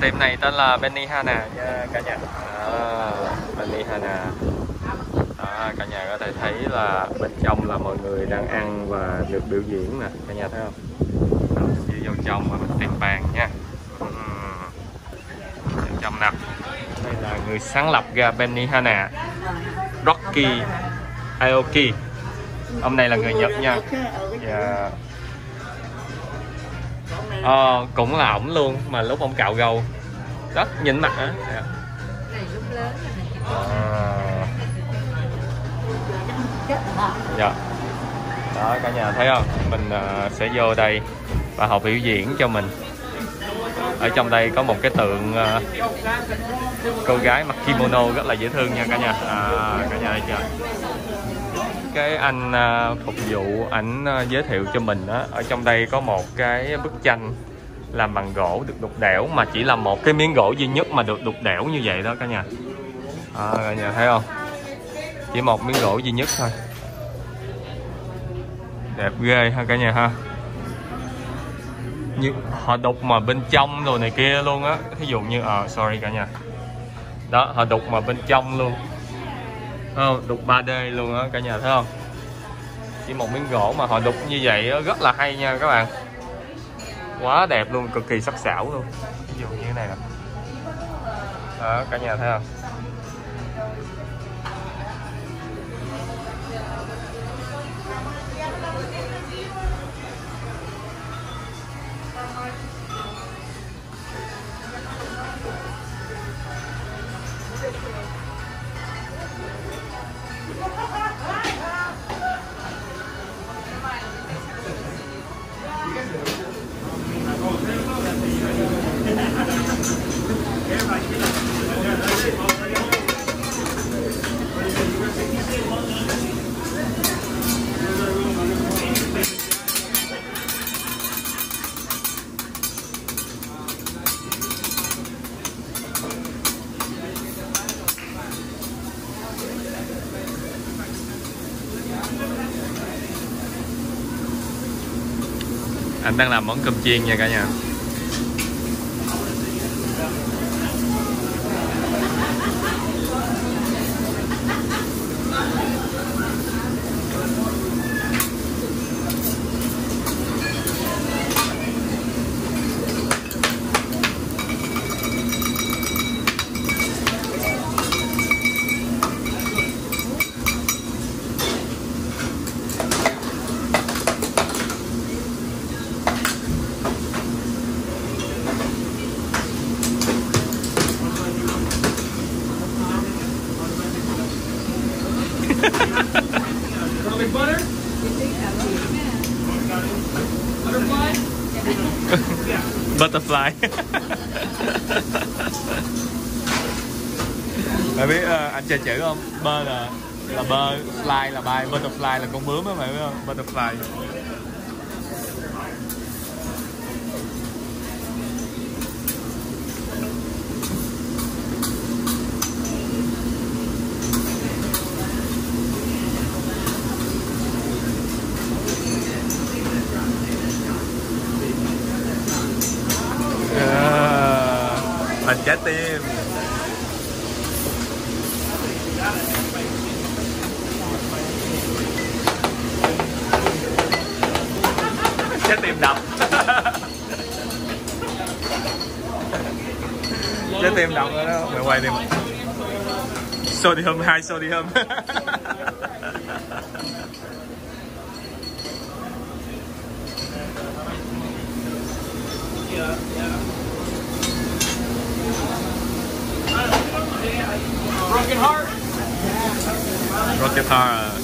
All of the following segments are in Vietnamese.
tiệm này tên là Benihana nha cả nhà. Benihana. Đó, cả nhà có thể thấy là bên trong là mọi người đang ăn và được biểu diễn nè, cả nhà thấy không? Đi vô trong và mình tìm bàn nha. Trong nè. Đây là người sáng lập ra Benihana, Rocky Aoki. Ông này là người Nhật nha. Yeah. Cũng là ổng luôn mà lúc ông cạo râu rất nhìn mặt á. Dạ. Đó cả nhà thấy không? Mình sẽ vô đây và họ biểu diễn cho mình. Ở trong đây có một cái tượng cô gái mặc kimono rất là dễ thương nha cả nhà. Cả nhà đây chưa? Cái anh phục vụ ảnh giới thiệu cho mình đó, ở trong đây có một cái bức tranh làm bằng gỗ được đục đẽo, mà chỉ là một cái miếng gỗ duy nhất mà được đục đẽo như vậy đó cả nhà. Cả nhà thấy không? Chỉ một miếng gỗ duy nhất thôi. Đẹp ghê ha cả nhà ha. Như họ đục mà bên trong đồ này kia luôn á. Thí dụ như sorry cả nhà. Đó, họ đục mà bên trong luôn. Đục 3D luôn á cả nhà thấy không? Chỉ một miếng gỗ mà họ đục như vậy đó, rất là hay nha các bạn. Quá đẹp luôn, cực kỳ sắc sảo luôn. Ví dụ như thế này nè. Đó cả nhà thấy không? Anh đang làm món cơm chiên nha cả nhà. Butterfly. Mày biết anh chơi chữ không? Bơ là bơ, fly là bay, butterfly là con bướm á mày biết không? Butterfly. Trái tim. Trái tim đập. Trái tim đập rồi đó. Mày quay đi. Sodium 2, sodium. Rocket heart. Rocket heart.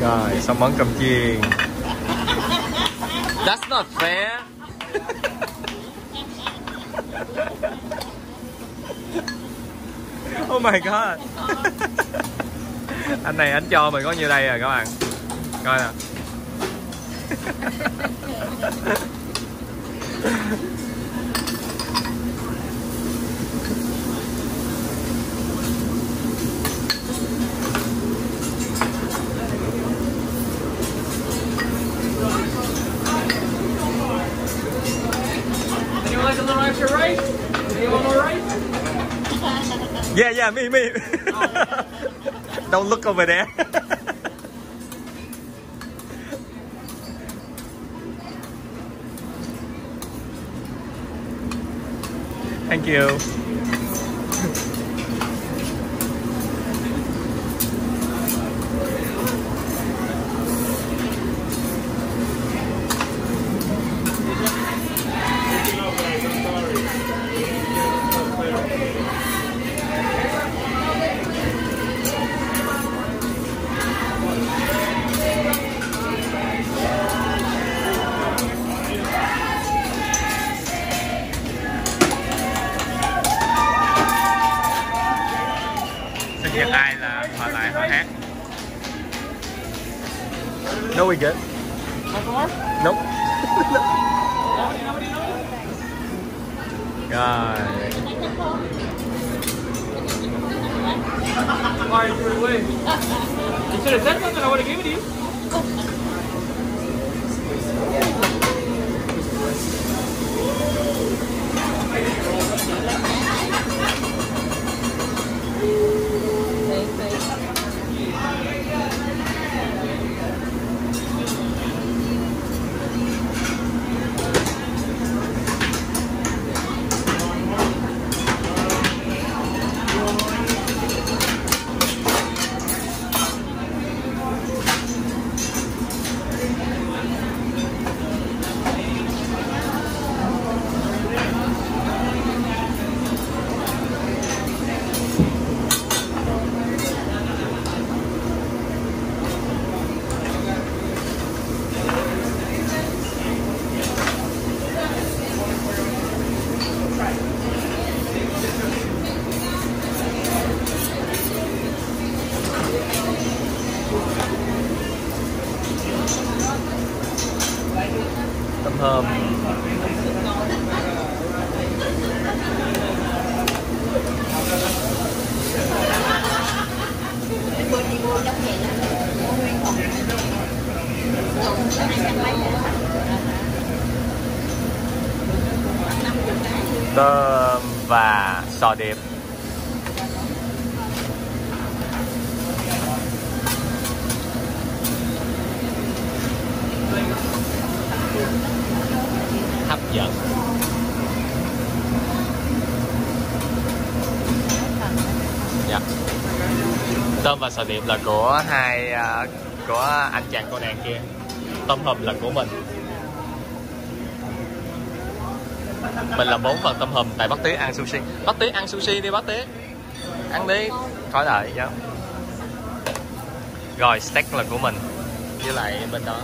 Rồi, xong món cơm chiên. That's not fair. Oh my god. Anh này anh cho mình có nhiêu đây rồi các bạn. Coi nè. Yeah, yeah, me. Don't look over there. Thank you. Ai là họ lại họ hát. No, we good. Nope. God. Why you threw it away? You should have said something. I would have given it to you. Tôm và sò điệp. Hấp dẫn. Dạ. Tôm và sò điệp là của hai của anh chàng cô nàng kia. Tôm hùm là của mình. Mình làm 4 phần tôm hùm. Tại bác Tý ăn sushi. Bác Tý ăn sushi đi bác Tý. Ăn đi. Khỏi đợi. Dạ. Rồi steak là của mình. Với lại bên đó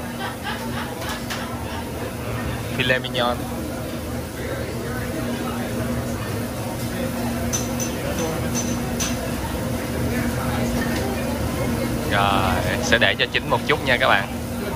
filet mignon. Rồi sẽ để cho chín một chút nha các bạn.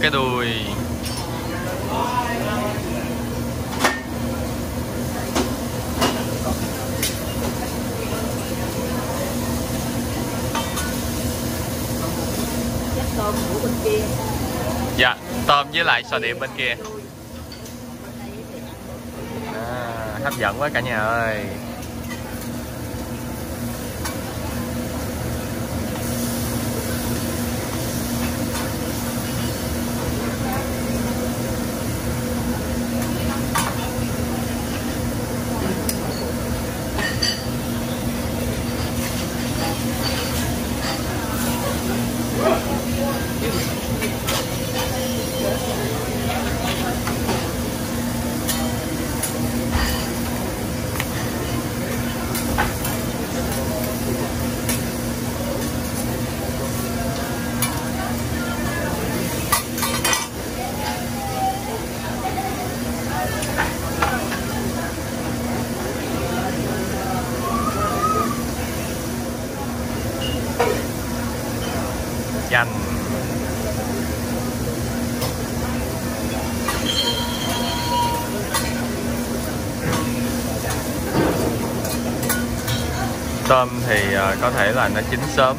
Cái đùi. Dạ, tôm với lại sò điệp bên kia. À, hấp dẫn quá cả nhà ơi. tôm thì có thể là nó chín sớm.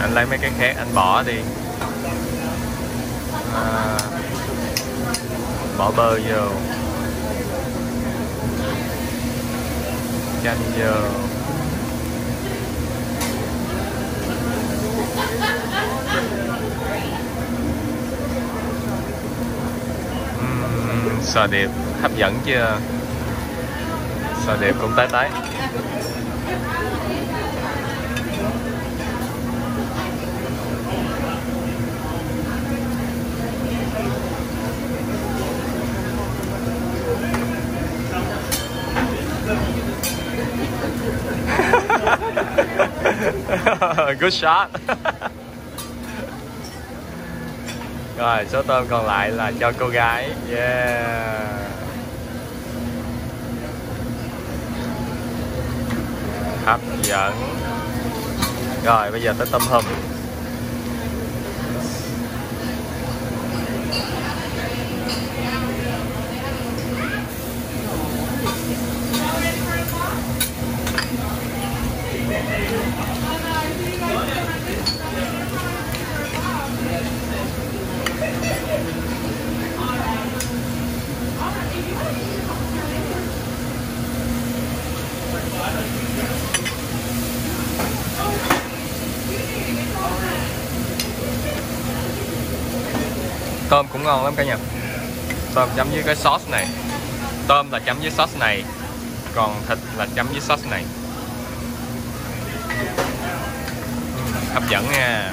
Anh lấy mấy cái khác anh bỏ đi, bỏ bơ vô, chanh vô. Sò điệp hấp dẫn chưa? Sò điệp cũng tái tái. Good shot. Rồi số tôm còn lại là cho cô gái. Yeah. Hấp dẫn. Rồi bây giờ tới tôm hùm. Tôm cũng ngon lắm cả nhà. Tôm chấm với cái sauce này. Tôm là chấm với sauce này, còn thịt là chấm với sauce này. Hấp dẫn nha.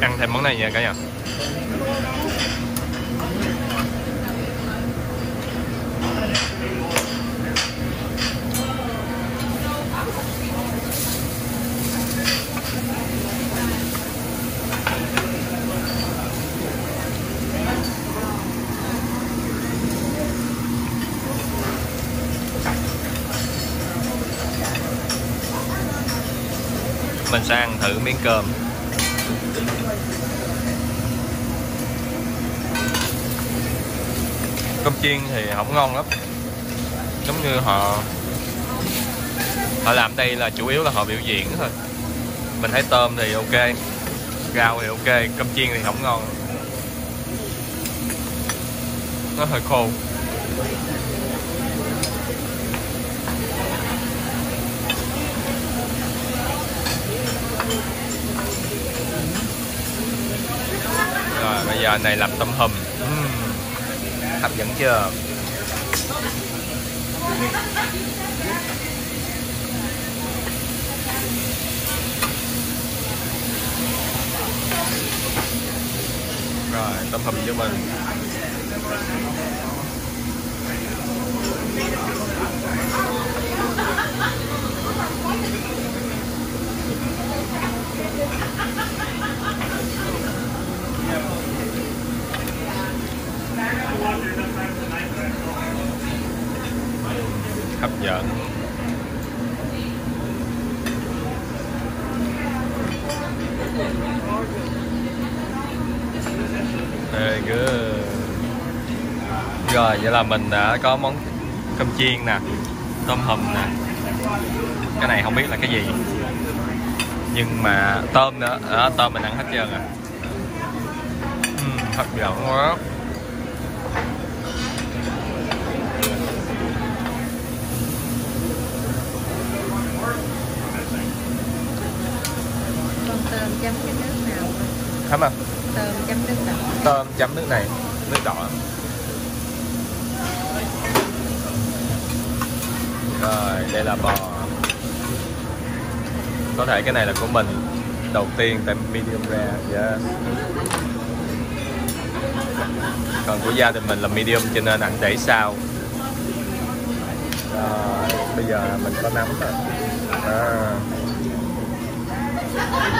Ăn thêm món này nha cả nhà. Mình sẽ ăn thử miếng cơm. Cơm chiên thì không ngon lắm, giống như họ làm đây là chủ yếu là họ biểu diễn thôi. Mình thấy tôm thì ok, rau thì ok, cơm chiên thì không ngon, nó hơi khô. Rồi bây giờ này làm tôm hùm. Hấp dẫn chưa? Rồi tôm hùm cho mình. Hấp dẫn. Very good. Rồi vậy là mình đã có món cơm chiên nè, tôm hùm nè, cái này không biết là cái gì, nhưng mà tôm nữa đó, tôm mình ăn hết trơn à. Hấp dẫn quá. Tôm chấm cái nước nào? Hả mà? Tôm chấm nước đỏ. Tôm chấm nước này, nước đỏ. Rồi, đây là bò. Có thể cái này là của mình đầu tiên tại medium rare. Yes. Còn của gia đình mình là medium cho nên ảnh để sau. Rồi. bây giờ là mình có nấm rồi à.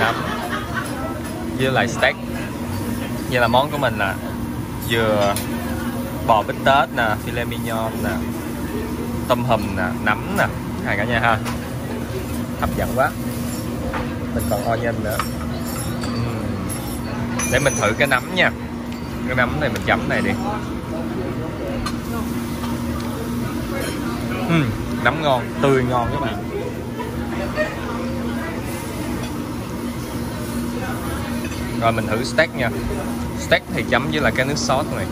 Nấm với lại steak. Như là món của mình là dừa bò bít tết nè, filet mignon nè, tôm hùm nè, nấm nè, hai cả nhà ha. Hấp dẫn quá. Mình còn onion nữa. Để mình thử cái nấm nha. Cái nấm này mình chấm này đi. Nấm ngon, tươi ngon các bạn. Rồi mình thử steak nha. Steak thì chấm với là cái nước sốt này.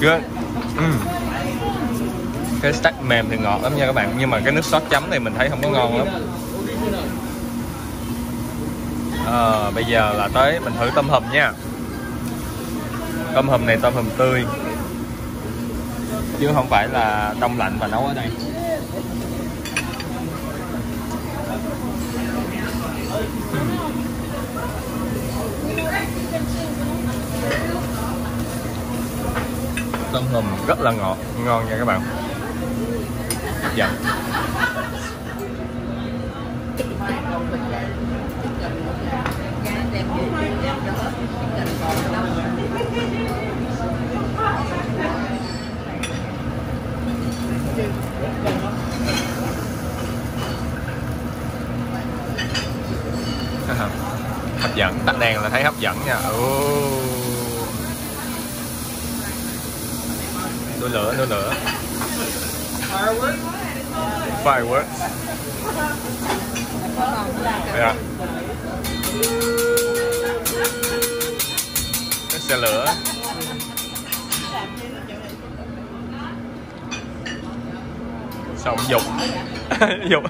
Good. Cái steak mềm thì ngọt lắm nha các bạn, nhưng mà cái nước sốt chấm này mình thấy không có ngon lắm. Bây giờ là tới mình thử tôm hùm nha. Tôm hùm này tôm hùm tươi chứ không phải là đông lạnh và nấu ở đây. Tôm hùm rất là ngọt, ngon nha các bạn. Hấp dẫn. Hấp dẫn, tắt đèn là thấy hấp dẫn nha. Đôi lửa Fireworks. Yeah. Cái xe lửa. Xong dục. Dục.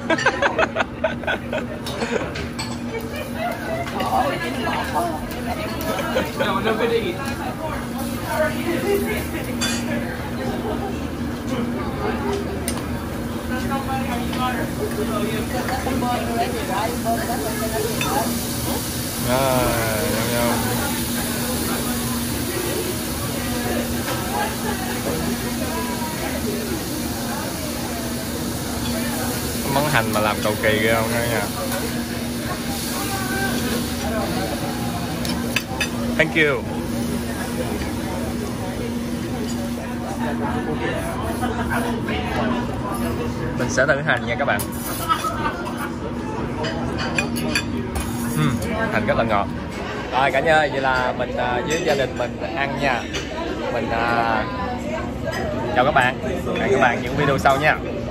Món hành mà làm cầu kỳ ghê không nha. Thank you. Mình sẽ thử hành nha các bạn. Hành rất là ngọt. Rồi cả nhà ơi, vậy là mình với gia đình mình ăn nha. Mình chào các bạn. Hẹn các bạn những video sau nha.